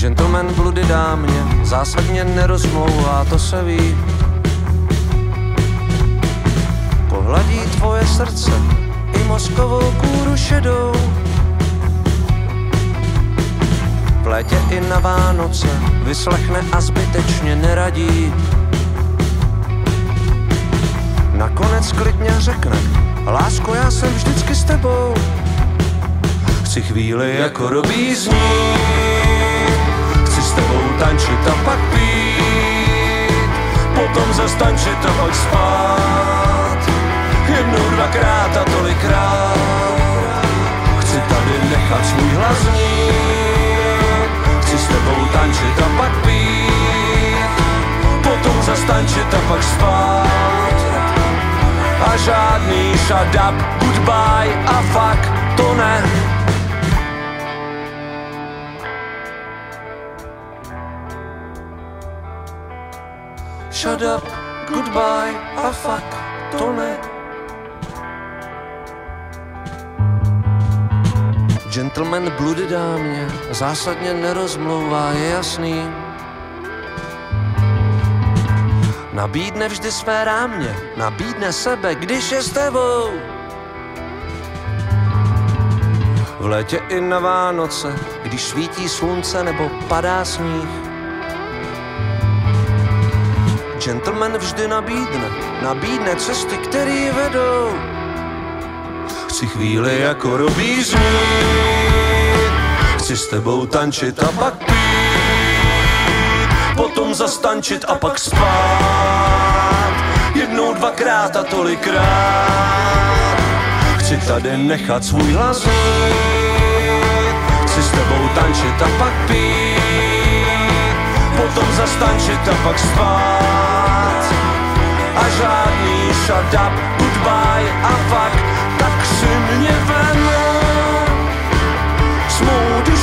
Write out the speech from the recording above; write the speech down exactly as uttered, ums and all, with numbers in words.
Gentleman bludy dámě zásadně nerozmlouvá, to se ví. Pohladí tvoje srdce i mozkovou kůru šedou. V létě i na Vánoce vyslechne a zbytečně neradí. Nakonec klidně řekne, lásko, já jsem vždycky s tebou. Chci chvíli jako robízní, s tebou tančit a pak pít, potom zas tančit a pak spát, jednou, dvakrát a tolikrát. Chci tady nechat svůj hlas znít, chci s tebou tančit a pak pít, potom zas tančit a pak spát. A žádný shut up, goodbye a fuck, to ne. Shut up, goodbye a fuck, to ne. Gentleman bludy dámě zásadně nerozmlouvá, je jasný. Nabídne vždy své rámě, nabídne sebe, když je s tebou. V létě i na Vánoce, když svítí slunce nebo padá sníh. Gentleman vždy nabídne, nabídne cesty, které vedou. Chci chvíli jako robíš mít, chci s tebou tančit a pak pít, potom zas tančit a pak spát, jednou, dvakrát a tolikrát. Chci tady nechat svůj hlas znít, chci s tebou tančit a pak pít, potom zas tančit a pak spát. A žádný shut up, goodbye a fuck, tak si mě ven. Smoudy